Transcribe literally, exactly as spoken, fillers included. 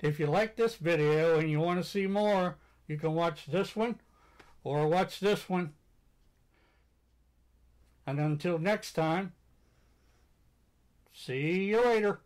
If you like this video and you want to see more, you can watch this one or watch this one. And until next time, see you later.